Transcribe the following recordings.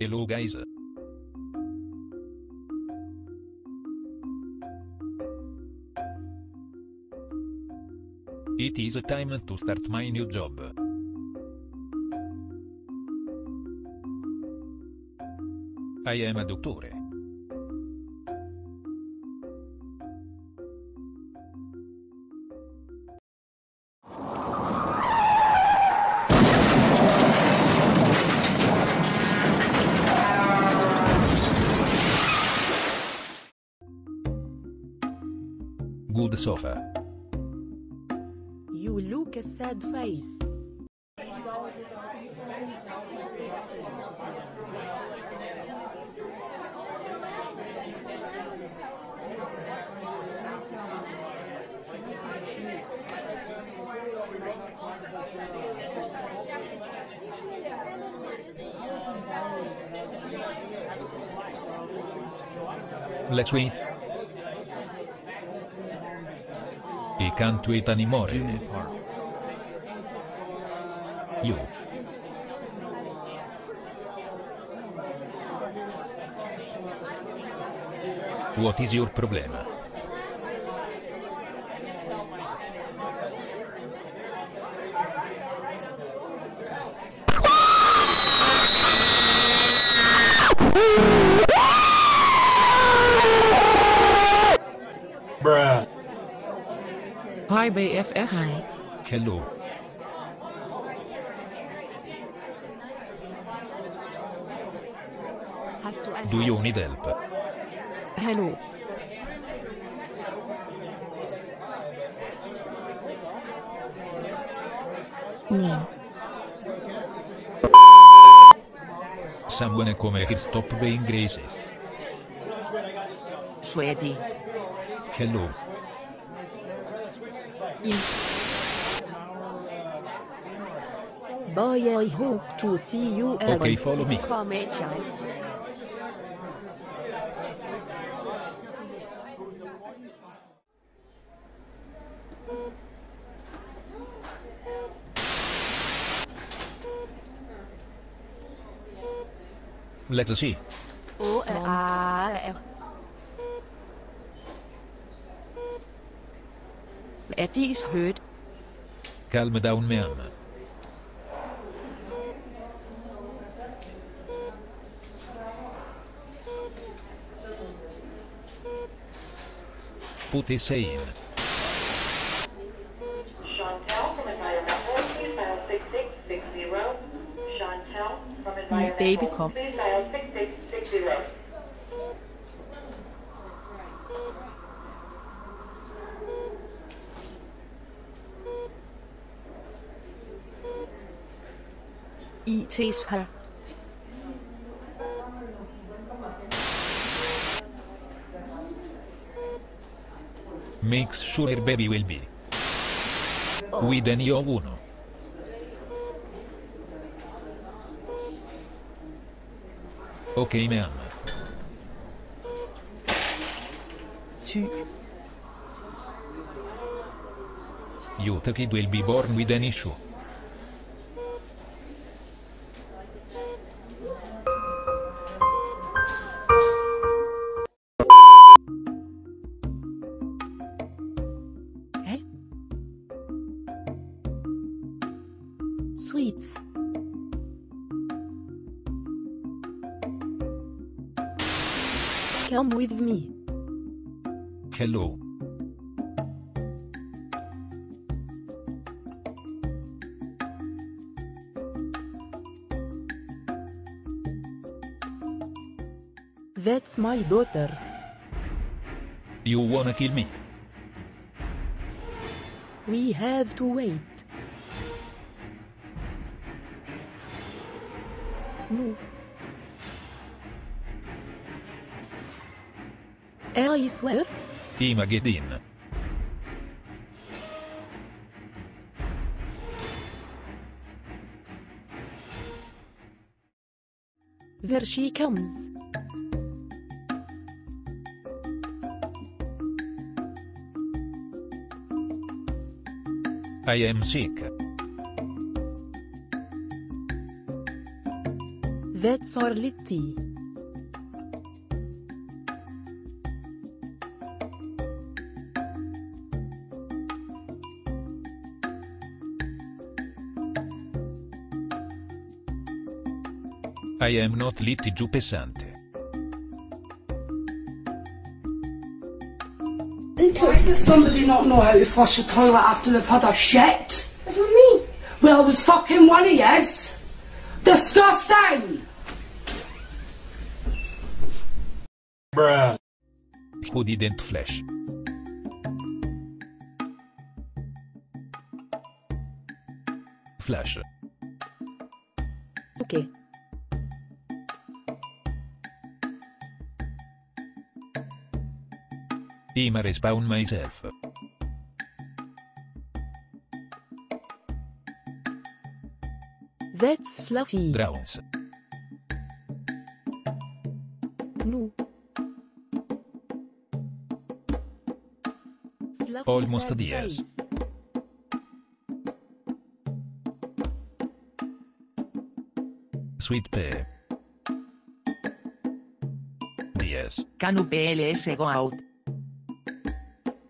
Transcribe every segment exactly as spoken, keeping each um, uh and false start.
Elorgazer. It is a time to start my new job. I am a doctor. Good sofa. You look a sad face. Let's wait. I can't wait anymore. You. What is your problem? Bruh. Hi B F F. Hi. Hello. Do you need help? Hello. No. Someone come here, stop being racist. Swedi. Hello. Boy, I hope to see you again. Okay, follow me. Come here, child. Let's see. Oh, uh, uh, it is heard. Calm down, ma'am. Put this in. My baby come. It is her. Make sure baby will be with any of uno. Ok, ma'am. Tu. You take it will be born with an issue. Eh? Sweets. Come with me. Hello. That's my daughter. You wanna kill me? We have to wait. No. I swear. Imagedin. There she comes. I am sick. That's hardly tea. I am not little giù pesante. Why does somebody not know how to flush a toilet after they've had a shit? It was me. Well, it was fucking one of yous. Disgusting! Bruh. Who didn't flush? Flush. Okay. Team respawn myself. That's fluffy. Drowns. No. Fluffy. Almost yes. Sweet pea. Yes. Canuples go out.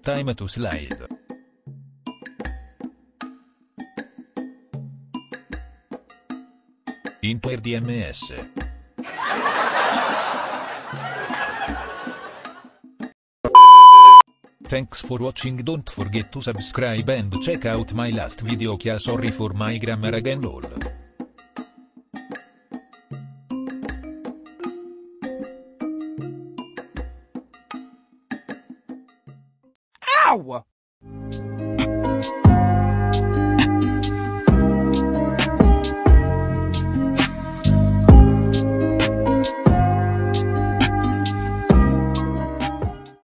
Time to slide. Inter D M S. Thanks for watching. Don't forget to subscribe and check out my last video. Kia sorry for my grammar again lol. Ow!